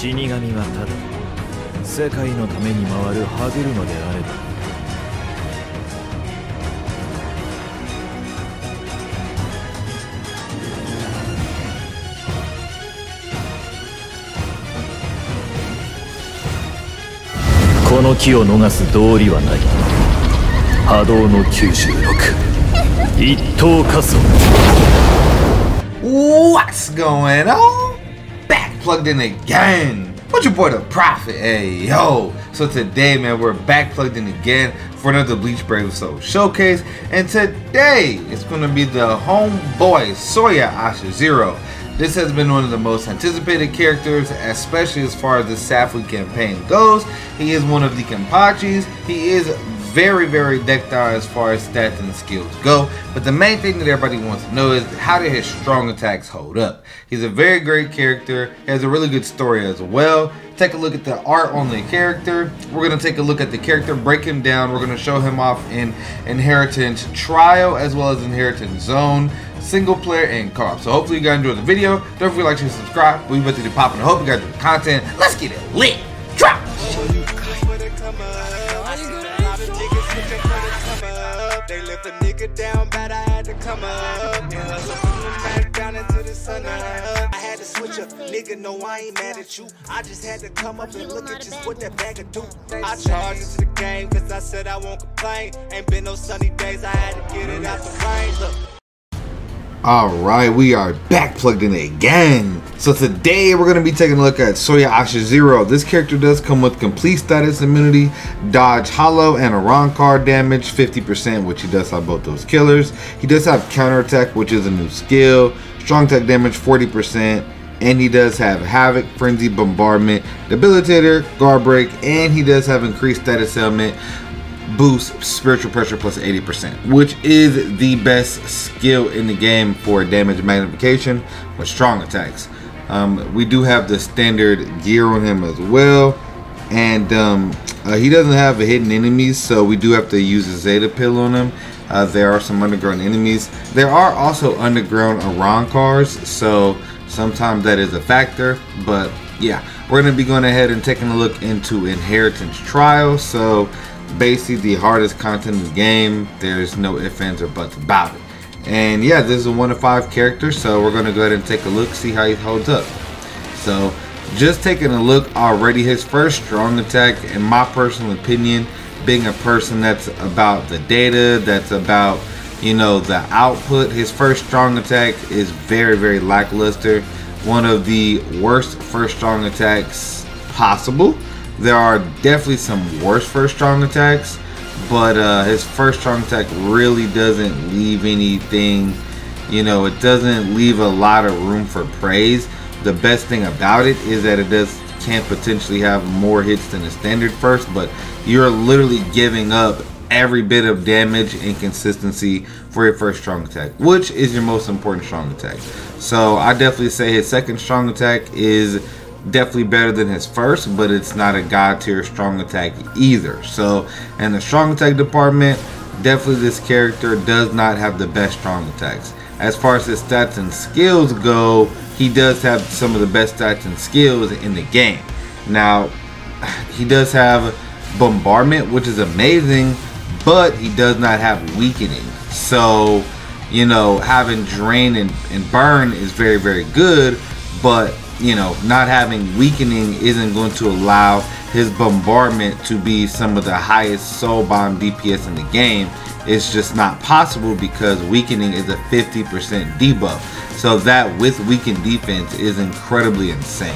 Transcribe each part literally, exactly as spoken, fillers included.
死神はただ世界のために回る歯車であれば。 この機を逃す道理はない。波動のきゅうじゅうろく一等仮想。What's going on? Back plugged in again. What's your boy the Prophet? Hey yo. So today, man, we're back plugged in again for another Bleach Brave Souls showcase, and today it's going to be the homeboy Soya Azashiro. This has been one of the most anticipated characters, especially as far as the Safui campaign goes. He is one of the Kempachis. He is very, very dexterous as far as stats and skills go. But the main thing that everybody wants to know is how did his strong attacks hold up? He's a very great character. He has a really good story as well. Take a look at the art on the character. We're going to take a look at the character, break him down. We're going to show him off in Inheritance Trial as well as Inheritance Zone, single player and co-op. So hopefully you guys enjoyed the video. Don't forget to like, share, subscribe. We've been to the pop and I hope you guys enjoy the content. Let's get it lit. Drop. They left a nigga down bad, I had to come up and hustle from the back down into the sun up. I had to switch up, nigga, no I ain't mad at you. I just had to come up and look at just what that bag could do. I charged into the game cause I said I won't complain. Ain't been no sunny days, I had to get it out the rain. Look. Alright, we are back plugged in again. So today we're going to be taking a look at Soya Azashiro. This character does come with complete status immunity, dodge hollow, and a Ron card damage fifty percent, which he does have both those killers. He does have counterattack, which is a new skill, strong attack damage forty percent, and he does have havoc, frenzy, bombardment, debilitator, guard break, and he does have increased status ailment, boost spiritual pressure plus eighty percent, which is the best skill in the game for damage magnification with strong attacks. Um, we do have the standard gear on him as well, and um, uh, he doesn't have a hidden enemies, so we do have to use a Zeta pill on him. Uh, there are some underground enemies. There are also underground Aron cars, so sometimes that is a factor, but yeah, we're going to be going ahead and taking a look into Inheritance Trial. So basically the hardest content in the game, there's no ifs, ands, or buts about it. And yeah, this is a one of five character, so we're going to go ahead and take a look, see how he holds up. So just taking a look already, his first strong attack, in my personal opinion, being a person that's about the data, that's about, you know, the output, his first strong attack is very, very lackluster. One of the worst first strong attacks possible. There are definitely some worse first strong attacks, but uh, his first strong attack really doesn't leave anything, you know, it doesn't leave a lot of room for praise. The best thing about it is that it does can potentially have more hits than a standard first, but you're literally giving up every bit of damage and consistency for your first strong attack, which is your most important strong attack. So I definitely say his second strong attack is definitely better than his first, but it's not a god tier strong attack either. So in the strong attack department, definitely this character does not have the best strong attacks. As far as his stats and skills go, he does have some of the best stats and skills in the game. Now he does have bombardment, which is amazing, but he does not have weakening. So, you know, having drain and, and burn is very, very good, but you know, not having weakening isn't going to allow his bombardment to be some of the highest soul bomb D P S in the game. It's just not possible because weakening is a fifty percent debuff. So that with weakened defense is incredibly insane.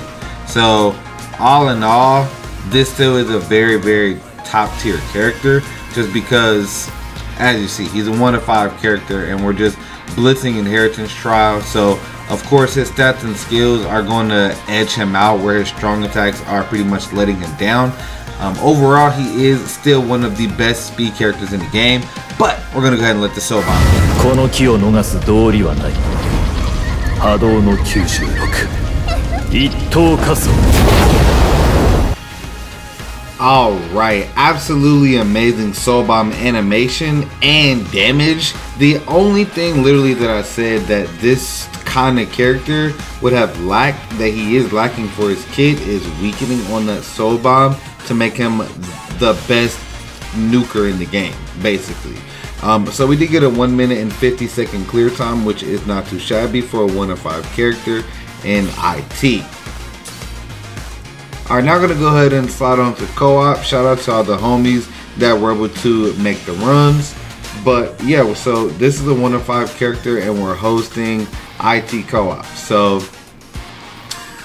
So all in all, this still is a very, very top tier character, just because, as you see, he's a one of five character and we're just blitzing Inheritance Trial. So of course, his stats and skills are going to edge him out where his strong attacks are pretty much letting him down. Um, overall, he is still one of the best speed characters in the game, but we're going to go ahead and let the soul bomb go. Alright, absolutely amazing Soul Bomb animation and damage. The only thing literally that I said that this kind of character would have lacked, that he is lacking for his kid, is weakening on that Soul Bomb to make him the best nuker in the game, basically. Um, so we did get a one minute and fifty second clear time, which is not too shabby for a one of five character in I T. Alright, now we're going to go ahead and slide on to co-op. Shout out to all the homies that were able to make the runs. But yeah, so this is a one of five character and we're hosting I T co-op. So,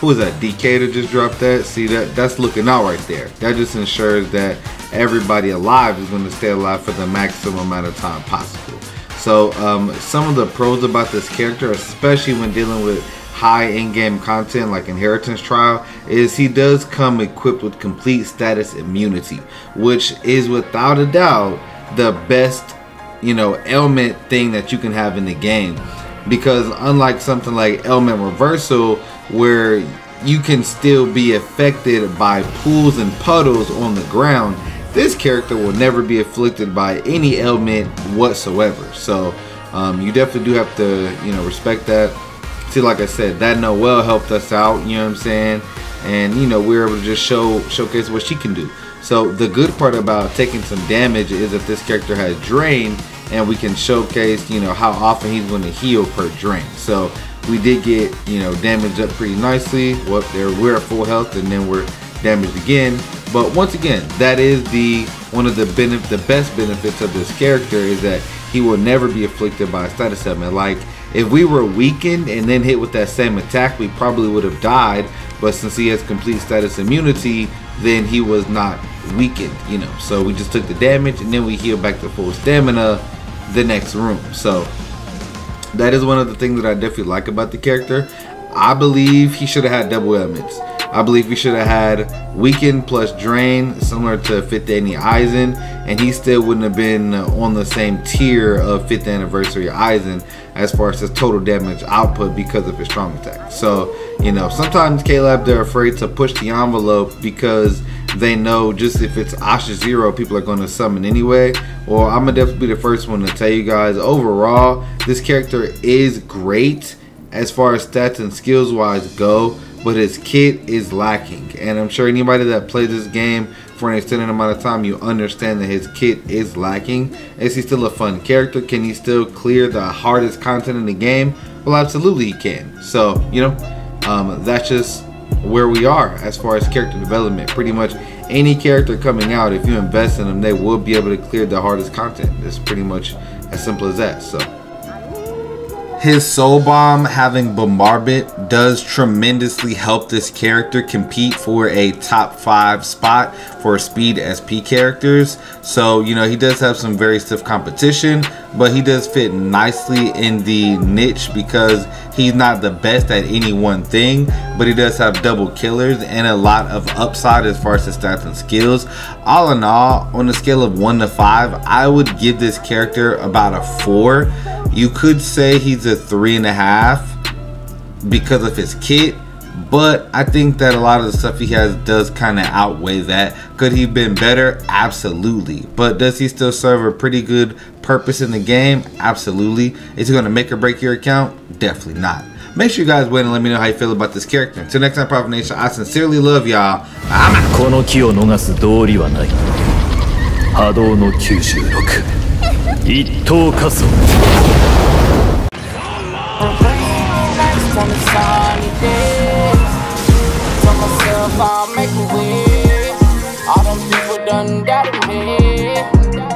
who was that? D K that just dropped that? See, that that's looking out right there. That just ensures that everybody alive is going to stay alive for the maximum amount of time possible. So, um, some of the pros about this character, especially when dealing with high in-game content like Inheritance Trial, is he does come equipped with complete status immunity, which is without a doubt the best, you know, ailment thing that you can have in the game, because unlike something like ailment reversal where you can still be affected by pools and puddles on the ground, this character will never be afflicted by any ailment whatsoever. So um, you definitely do have to, you know, respect that. See, like I said, that Noelle helped us out, you know what I'm saying? And, you know, we were able to just show showcase what she can do. So the good part about taking some damage is that this character has drain, and we can showcase, you know, how often he's going to heal per drain. So we did get, you know, damaged up pretty nicely. Well, there we're at full health, and then we're damaged again. But once again, that is the one of the benef the best benefits of this character, is that he will never be afflicted by a status ailment. Like, if we were weakened and then hit with that same attack, we probably would have died, but since he has complete status immunity, then he was not weakened, you know. So we just took the damage and then we healed back to full stamina the next room. So that is one of the things that I definitely like about the character. I believe he should have had double ailments. I believe he should have had weakened plus drain, similar to Fifth Anniversary Aizen, and he still wouldn't have been on the same tier of Fifth Anniversary Aizen as far as his total damage output because of his strong attack. So, you know, sometimes KLab, they're afraid to push the envelope because they know just if it's Azashiro, people are going to summon anyway. Or I'm going to definitely be the first one to tell you guys, overall, this character is great as far as stats and skills wise go, but his kit is lacking. And I'm sure anybody that plays this game for an extended amount of time, you understand that his kit is lacking. Is he still a fun character? Can he still clear the hardest content in the game? Well, absolutely he can. So, you know, um, that's just where we are as far as character development. Pretty much any character coming out, if you invest in them, they will be able to clear the hardest content. It's pretty much as simple as that. So, his Soul Bomb having Bombardment does tremendously help this character compete for a top five spot for speed S P characters. So, you know, he does have some very stiff competition, but he does fit nicely in the niche because he's not the best at any one thing, but he does have double killers and a lot of upside as far as his stats and skills. All in all, on a scale of one to five, I would give this character about a four. You could say he's a three and a half because of his kit, but I think that a lot of the stuff he has does kind of outweigh that. Could he have been better? Absolutely. But does he still serve a pretty good purpose in the game? Absolutely. Is it going to make or break your account? Definitely not. Make sure you guys wait and let me know how you feel about this character. Until next time, Prophet Nation, I sincerely love y'all. I'm out. On the sunny days, tell myself I'll make a way. All them people done doubted me.